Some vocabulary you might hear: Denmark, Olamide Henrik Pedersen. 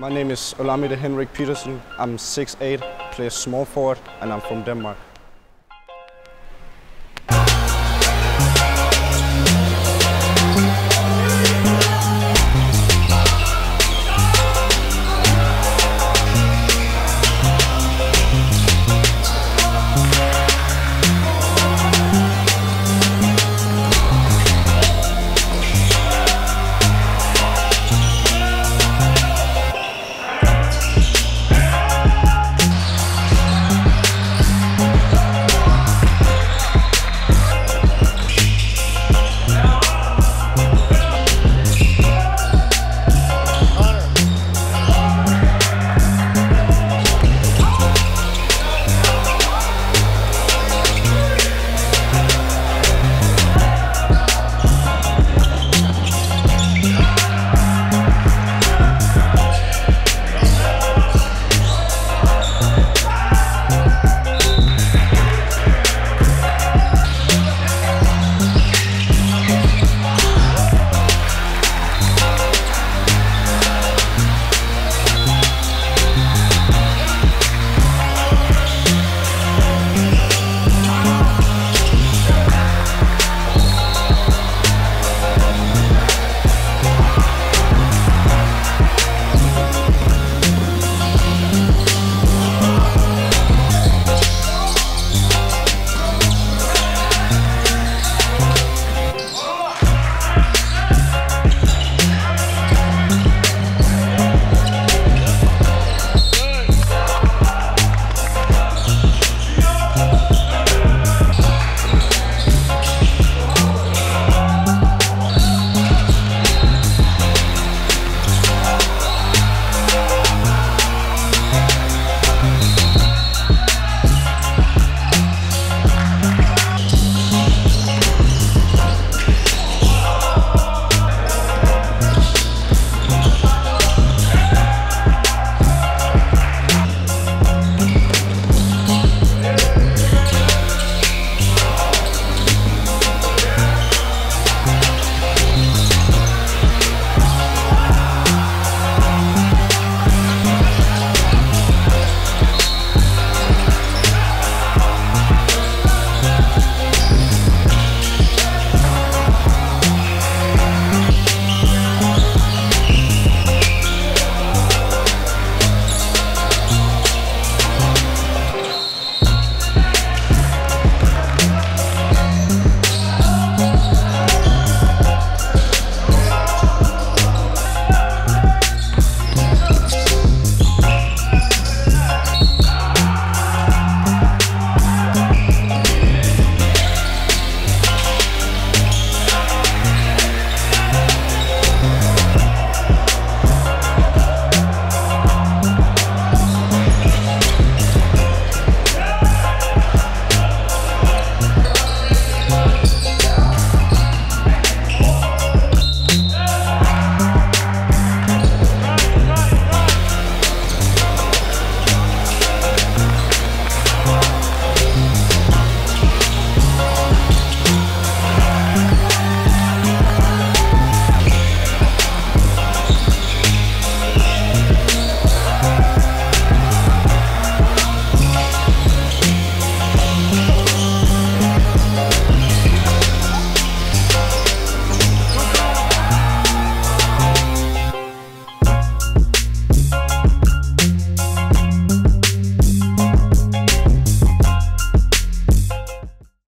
My name is Olamide Henrik Pedersen. I'm 6'8", play small forward, and I'm from Denmark.